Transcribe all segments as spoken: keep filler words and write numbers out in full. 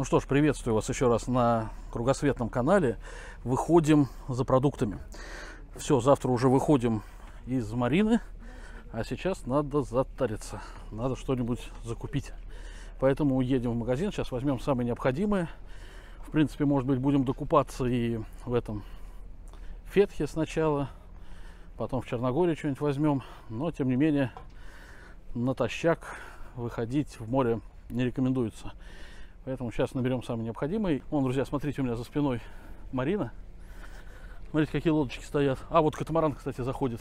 Ну что ж, приветствую вас еще раз на кругосветном канале. Выходим за продуктами. Все, завтра уже выходим из Марины, а сейчас надо затариться, надо что-нибудь закупить. Поэтому едем в магазин, сейчас возьмем самое необходимое. В принципе, может быть, будем докупаться и в этом Фетхе сначала, потом в Черногории что-нибудь возьмем. Но, тем не менее, натощак выходить в море не рекомендуется. Поэтому сейчас наберем самый необходимый. Вон, друзья, смотрите, у меня за спиной Марина. Смотрите, какие лодочки стоят. А, вот катамаран, кстати, заходит.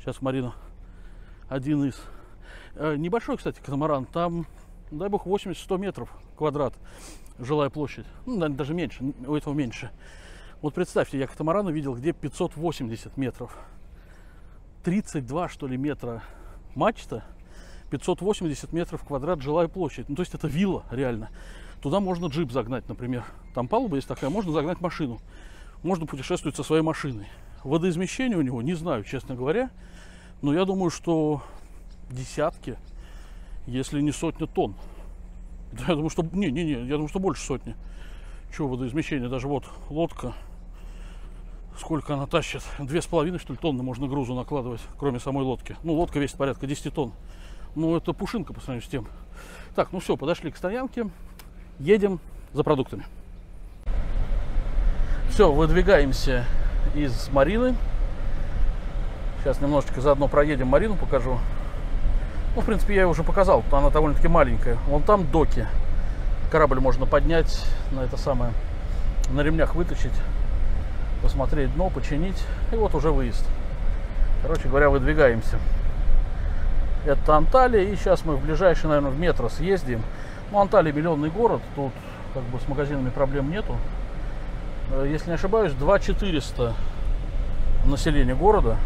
Сейчас в Марину. Один из. Э, небольшой, кстати, катамаран. Там, дай бог, восемьдесят-сто метров квадрат. Жилая площадь. Ну, даже меньше. У этого меньше. Вот представьте, я катамаран увидел, где пятьсот восемьдесят метров. тридцать два, что ли, метра мачта. пятьсот восемьдесят метров квадрат жилая площадь. Ну, то есть это вилла, реально. Туда можно джип загнать, например. Там палуба есть такая, можно загнать машину. Можно путешествовать со своей машиной. Водоизмещение у него, не знаю, честно говоря. Но я думаю, что десятки, если не сотня тонн. Да, я думаю, что... Не-не-не, я думаю, что больше сотни. Чего водоизмещение? Даже вот лодка. Сколько она тащит? Две с половиной, что ли, тонны можно грузу накладывать, кроме самой лодки. Ну, лодка весит порядка десяти тонн. Ну, это пушинка по сравнению с тем. Так, ну все, подошли к стоянке. Едем за продуктами. Все, выдвигаемся из Марины. Сейчас немножечко заодно проедем Марину, покажу. Ну, в принципе, я ее уже показал. Она довольно-таки маленькая. Вон там доки. Корабль можно поднять на это самое. На ремнях вытащить. Посмотреть дно, починить. И вот уже выезд. Короче говоря, выдвигаемся. Это Анталья, и сейчас мы в ближайший, наверное, в метро съездим. Ну, Анталья миллионный город, тут как бы с магазинами проблем нету. Если не ошибаюсь, две тысячи четыреста населения города,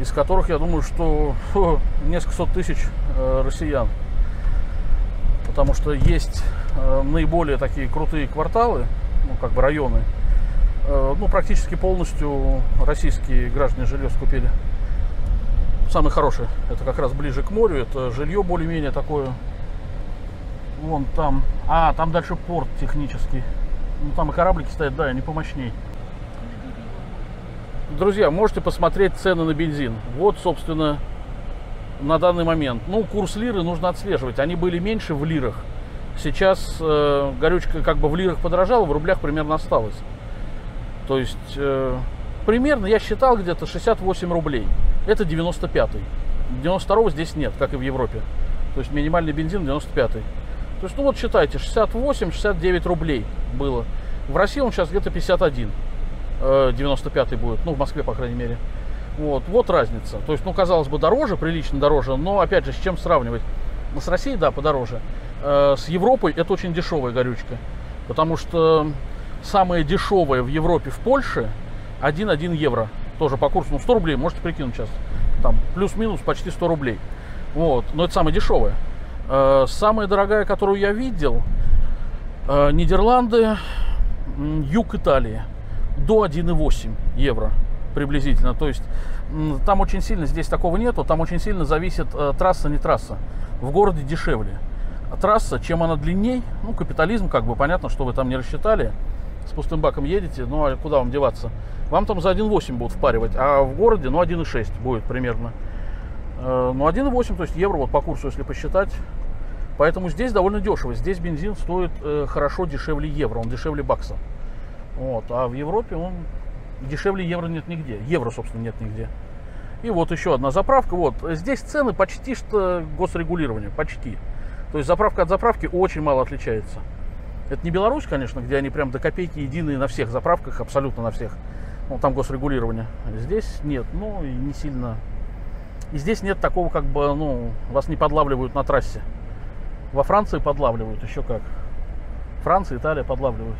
из которых, я думаю, что фу, несколько сот тысяч э, россиян. Потому что есть э, наиболее такие крутые кварталы, ну, как бы районы. Э, ну, практически полностью российские граждане жилье скупили. Самый хороший, это как раз ближе к морю, это жилье более-менее такое. Вон там, а там дальше порт технический. Ну, там и кораблики стоят, да, они помощней. Друзья, можете посмотреть цены на бензин. Вот, собственно, на данный момент. Ну, курс лиры нужно отслеживать. Они были меньше в лирах. Сейчас э, горючка как бы в лирах подорожала, в рублях примерно осталось. То есть, э, примерно, я считал, где-то шестьдесят восемь рублей. Это девяносто пятый. девяносто второго здесь нет, как и в Европе. То есть минимальный бензин девяносто пятый. То есть, ну вот считайте, шестьдесят восемь шестьдесят девять рублей было. В России он сейчас где-то пятьдесят один. девяносто пятый будет. Ну, в Москве, по крайней мере. Вот, вот разница. То есть, ну, казалось бы, дороже, прилично дороже. Но, опять же, с чем сравнивать? С Россией, да, подороже. С Европой это очень дешевая горючка. Потому что самое дешевое в Европе, в Польше, один-один евро. Тоже по курсу, ну, сто рублей, можете прикинуть сейчас. Там плюс-минус почти сто рублей. Вот, но это самое дешевое. Самая дорогая, которую я видел, Нидерланды, юг Италии. До одного целого восьми десятых евро приблизительно. То есть там очень сильно, здесь такого нету, там очень сильно зависит трасса, не трасса. В городе дешевле. А трасса, чем она длинней, ну, капитализм, как бы, понятно, что вы там не рассчитали. С пустым баком едете, ну а куда вам деваться? Вам там за один и восемь будут впаривать, а в городе, ну, один и шесть будет примерно. Ну, один и восемь, то есть евро вот по курсу, если посчитать. Поэтому здесь довольно дешево. Здесь бензин стоит э, хорошо дешевле евро, он дешевле бакса. Вот, а в Европе он дешевле евро нет нигде. Евро, собственно, нет нигде. И вот еще одна заправка. Вот здесь цены почти что госрегулирование, почти. То есть заправка от заправки очень мало отличается. Это не Беларусь, конечно, где они прям до копейки единые на всех заправках, абсолютно на всех. Ну, там госрегулирование. Здесь нет, ну, и не сильно. И здесь нет такого, как бы, ну, вас не подлавливают на трассе. Во Франции подлавливают, еще как. Франция, Италия подлавливают.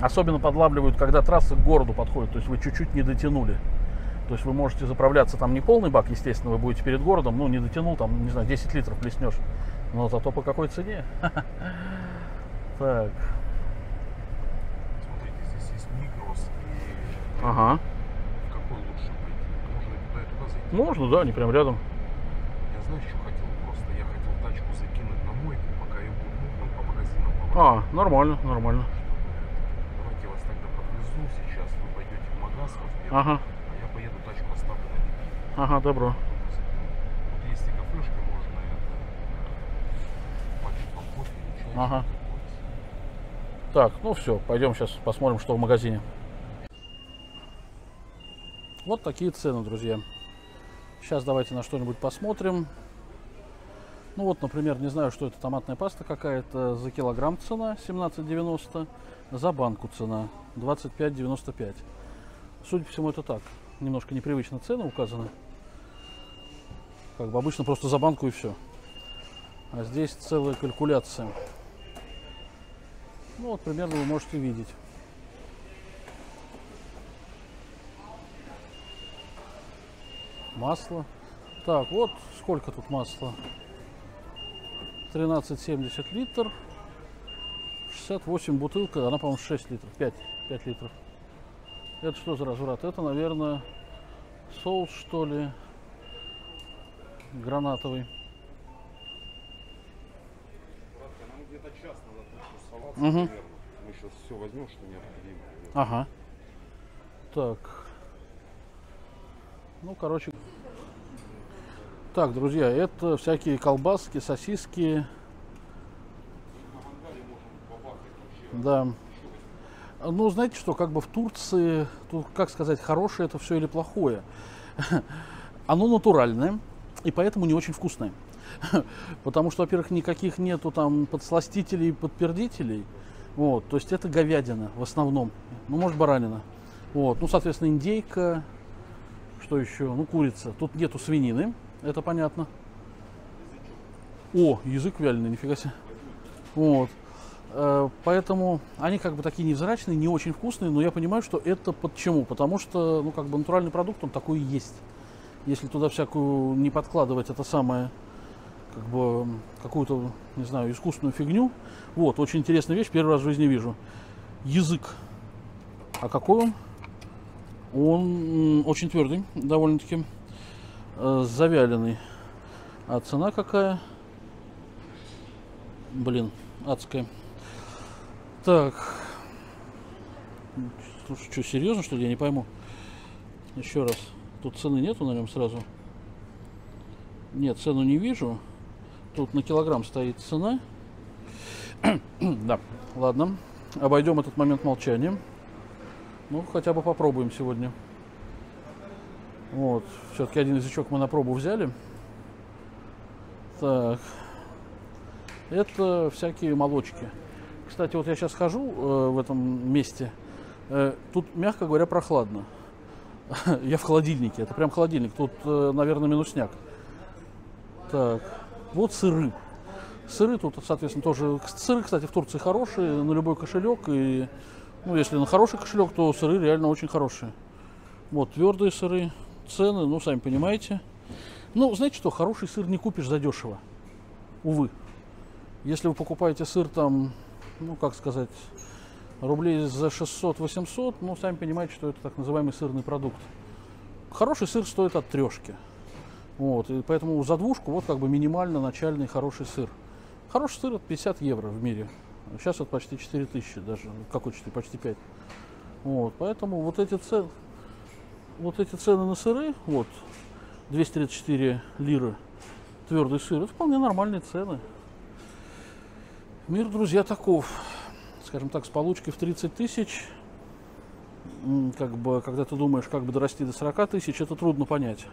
Особенно подлавливают, когда трасса к городу подходит, то есть вы чуть-чуть не дотянули. То есть вы можете заправляться там не полный бак, естественно, вы будете перед городом, ну, не дотянул, там, не знаю, десять литров плеснешь. Но зато по какой цене? Так. Смотрите, здесь есть микрос. Ага. Какой лучше пойти? Можно туда и туда зайти? Можно, да, они прям рядом. Я знаешь, что хотел просто? Я хотел тачку закинуть на мойку, пока ее будут мутным по магазинам поводить. А, нормально, нормально. Давайте я вас тогда подвезу сейчас, вы пойдете в магаз, в ага. А я поеду, тачку оставлю на лепить. Ага, добро. Тут есть и кафешка, можно попить кофе или чай. Ага. Так, ну все, пойдем сейчас посмотрим, что в магазине. Вот такие цены, друзья. Сейчас давайте на что-нибудь посмотрим. Ну вот, например, не знаю, что это, томатная паста какая-то. За килограмм цена семнадцать девяносто, за банку цена двадцать пять девяносто пять. Судя по всему, это так. Немножко непривычно цены указаны. Как бы обычно просто за банку и все. А здесь целая калькуляция. Ну вот, примерно вы можете видеть. Масло. Так, вот сколько тут масла. тринадцать семьдесят литр. шестьдесят восемь бутылка. Она, по-моему, шесть литров. пять, пять литров. Это что за разврат? Это, наверное, соус, что ли. Гранатовый. Братка, нам где-то час надо тусоваться, наверное. Мы сейчас все возьмем, что необходимо. Ага. Так. Ну, короче. Так, друзья, это всякие колбаски, сосиски. Да. Ну, знаете что, как бы в Турции, тут, как сказать, хорошее это все или плохое? Оно натуральное и поэтому не очень вкусное. Потому что, во-первых, никаких нету там подсластителей и подпердителей. Вот, то есть это говядина в основном. Ну, может, баранина. Вот, ну, соответственно, индейка. Что еще? Ну, курица. Тут нету свинины, это понятно. О, язык вяленый, нифига себе. Вот. Поэтому они как бы такие невзрачные, не очень вкусные, но я понимаю, что это почему. Потому что, ну, как бы натуральный продукт, он такой и есть. Если туда всякую не подкладывать, это самое, как бы, какую-то, не знаю, искусственную фигню. Вот, очень интересная вещь, первый раз в жизни вижу. Язык. А какой он? Он очень твердый, довольно-таки завяленный. А цена какая? Блин, адская. Так. Слушай, что, серьезно, что ли? Я не пойму. Еще раз. Тут цены нету на нем сразу? Нет, цену не вижу. Тут на килограмм стоит цена. Да, ладно. Обойдем этот момент молчанием. Ну, хотя бы попробуем сегодня. Вот. Все-таки один язычок мы на пробу взяли. Так. Это всякие молочки. Кстати, вот я сейчас хожу э, в этом месте. Э, тут, мягко говоря, прохладно. Я в холодильнике. Это прям холодильник. Тут, э, наверное, минусняк. Так. Вот сыры. Сыры тут, соответственно, тоже... Сыры, кстати, в Турции хорошие. На любой кошелек и... Ну, если на хороший кошелек, то сыры реально очень хорошие. Вот, твердые сыры, цены, ну, сами понимаете. Ну, знаете что, хороший сыр не купишь задешево. Увы. Если вы покупаете сыр там, ну, как сказать, рублей за шестьсот-восемьсот, ну, сами понимаете, что это так называемый сырный продукт. Хороший сыр стоит от трешки. Вот, и поэтому за двушку, вот, как бы, минимально начальный хороший сыр. Хороший сыр от пятьдесят евро в мире. Сейчас вот почти четыре тысячи, даже какой четыре, почти пять. Вот, поэтому вот эти цены, вот эти цены на сыры, вот двести тридцать четыре лиры твердый сыр, это вполне нормальные цены. Мир, друзья, таков, скажем так, с получки в тридцать тысяч, как бы, когда ты думаешь, как бы дорасти до сорока тысяч, это трудно понять,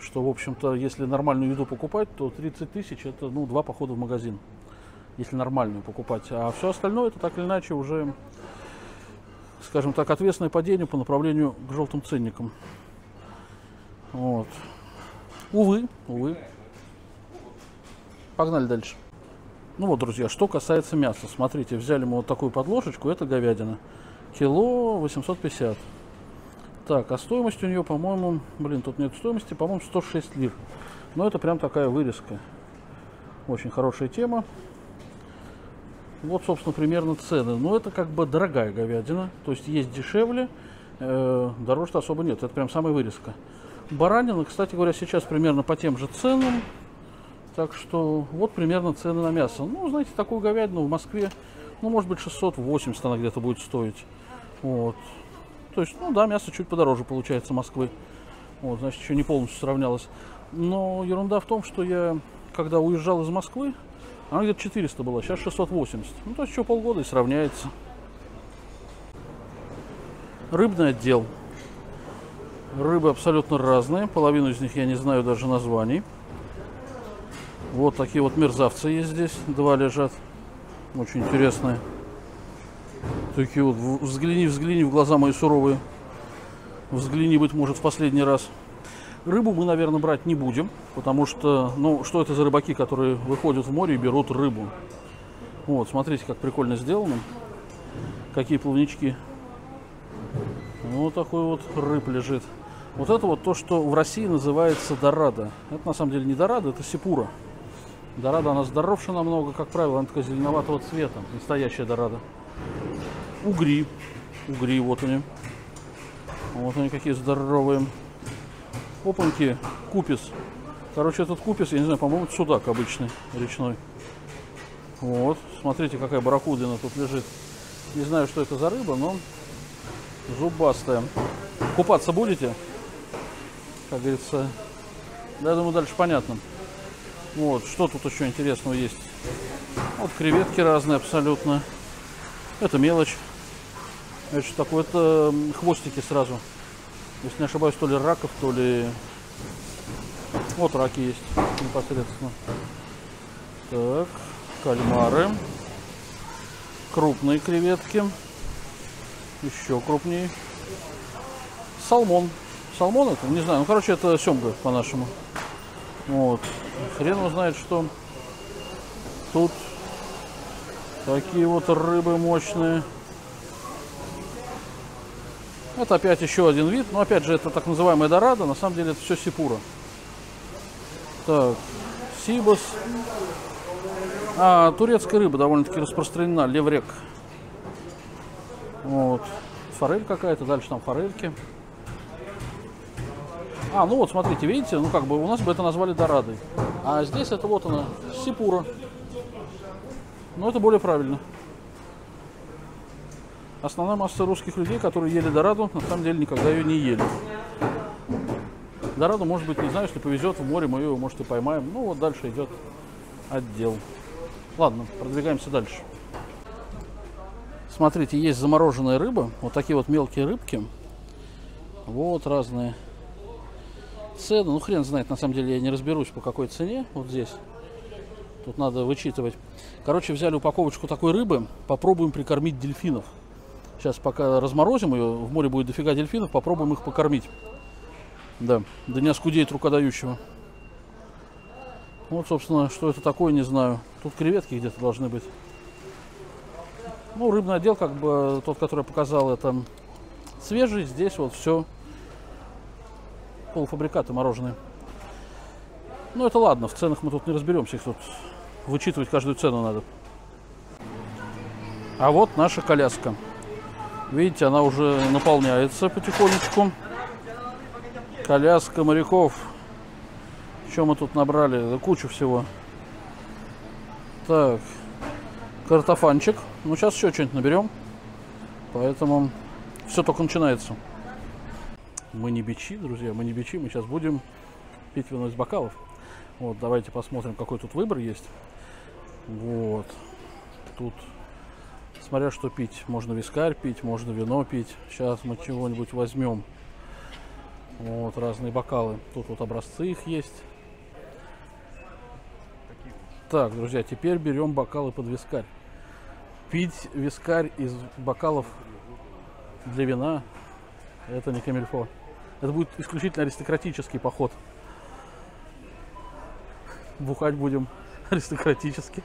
что, в общем-то, если нормальную еду покупать, то тридцать тысяч это, ну, два похода в магазин. Если нормальную покупать, а все остальное это так или иначе уже, скажем так, ответственное падение по направлению к желтым ценникам. Вот. Увы, увы. Погнали дальше. Ну вот, друзья, что касается мяса. Смотрите, взяли мы вот такую подложечку, это говядина. Кило восемьсот пятьдесят. Так, а стоимость у нее, по-моему, блин, тут нет стоимости, по-моему, сто шесть лир. Но это прям такая вырезка. Очень хорошая тема. Вот, собственно, примерно цены. Но это как бы дорогая говядина. То есть есть дешевле, э, дороже-то особо нет. Это прям самая вырезка. Баранина, кстати говоря, сейчас примерно по тем же ценам. Так что вот примерно цены на мясо. Ну, знаете, такую говядину в Москве, ну, может быть, шестьсот восемьдесят она где-то будет стоить. Вот. То есть, ну да, мясо чуть подороже получается Москвы. Вот, значит, еще не полностью сравнялось. Но ерунда в том, что я, когда уезжал из Москвы, она где-то четыреста была, сейчас шестьсот восемьдесят. Ну, то есть, еще полгода и сравняется. Рыбный отдел. Рыбы абсолютно разные. Половину из них я не знаю даже названий. Вот такие вот мерзавцы есть здесь. Два лежат. Очень интересные. Такие вот. Взгляни, взгляни в глаза мои суровые. Взгляни, быть может, в последний раз. Рыбу мы, наверное, брать не будем. Потому что, ну, что это за рыбаки, которые выходят в море и берут рыбу? Вот, смотрите, как прикольно сделано. Какие плавнички. Вот такой вот рыб лежит. Вот это вот то, что в России называется дорада. Это на самом деле не дорада, это сипура. Дорада, она здоровше намного, как правило, она такая зеленоватого цвета. Настоящая дорада. Угри. Угри, вот они. Вот они какие здоровые. Опаньки, купис. Короче, этот купис, я не знаю, по-моему, судак обычный, речной. Вот, смотрите, какая барракудина тут лежит. Не знаю, что это за рыба, но зубастая. Купаться будете? Как говорится, да, я думаю, дальше понятно. Вот, что тут еще интересного есть? Вот креветки разные абсолютно. Это мелочь. Это что такое? Это хвостики сразу. Если не ошибаюсь, то ли раков, то ли... Вот раки есть непосредственно. Так, кальмары. Крупные креветки. Еще крупнее. Салмон. Салмон это? Не знаю. Ну, короче, это семга по-нашему. Вот. Хрен его знает, что тут такие вот рыбы мощные. Это опять еще один вид. Но опять же, это так называемая дорада. На самом деле это все сипура. Так. Сибас. А, турецкая рыба довольно-таки распространена. Леврек. Вот. Форель какая-то, дальше там форельки. А, ну вот, смотрите, видите, ну как бы у нас бы это назвали дорадой. А здесь это вот она, сипура. Но это более правильно. Основная масса русских людей, которые ели дораду, на самом деле никогда ее не ели. Дораду, может быть, не знаю, если повезет, в море мы ее, может, и поймаем. Ну вот дальше идет отдел. Ладно, продвигаемся дальше. Смотрите, есть замороженная рыба. Вот такие вот мелкие рыбки. Вот разные цены. Ну, хрен знает, на самом деле я не разберусь, по какой цене. Вот здесь. Тут надо вычитывать. Короче, взяли упаковочку такой рыбы. Попробуем прикормить дельфинов. Сейчас пока разморозим ее. В море будет дофига дельфинов. Попробуем их покормить. Да, да не оскудеет рукодающего. Вот, собственно, что это такое, не знаю. Тут креветки где-то должны быть. Ну, рыбный отдел, как бы, тот, который я показал, это свежий. Здесь вот все полуфабрикаты мороженые. Ну, это ладно, в ценах мы тут не разберемся. Их тут вычитывать каждую цену надо. А вот наша коляска. Видите, она уже наполняется потихонечку. Коляска моряков. Что мы тут набрали? Да кучу всего. Так. Картофанчик. Ну, сейчас еще что-нибудь наберем. Поэтому все только начинается. Мы не бичи, друзья, мы не бичи. Мы сейчас будем пить вино из бокалов. Вот, давайте посмотрим, какой тут выбор есть. Вот. Тут, смотря что пить. Можно вискарь пить, можно вино пить. Сейчас мы чего-нибудь возьмем. Вот, разные бокалы. Тут вот образцы их есть. Так, друзья, теперь берем бокалы под вискарь. Пить вискарь из бокалов для вина — это не камильфо. Это будет исключительно аристократический поход. Бухать будем аристократически.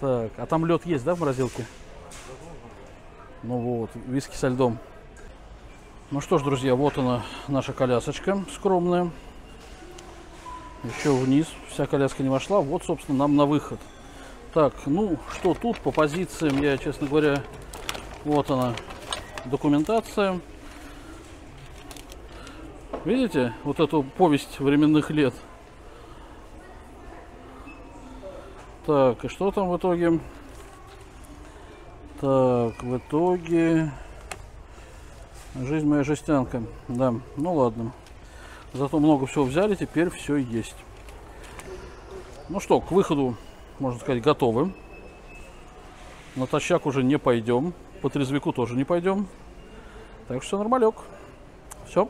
Так, а там лед есть, да, в морозилке? Ну вот, виски со льдом. Ну что ж, друзья, вот она, наша колясочка скромная. Еще вниз. Вся коляска не вошла. Вот, собственно, нам на выход. Так, ну, что тут по позициям, я, честно говоря, вот она, документация. Видите, вот эту повесть временных лет. Так, и что там в итоге? Так, в итоге... Жизнь моя жестянка. Да, ну ладно. Зато много всего взяли, теперь все есть. Ну что, к выходу, можно сказать, готовы. Натощак уже не пойдем. По трезвику тоже не пойдем. Так что все нормалек. Все.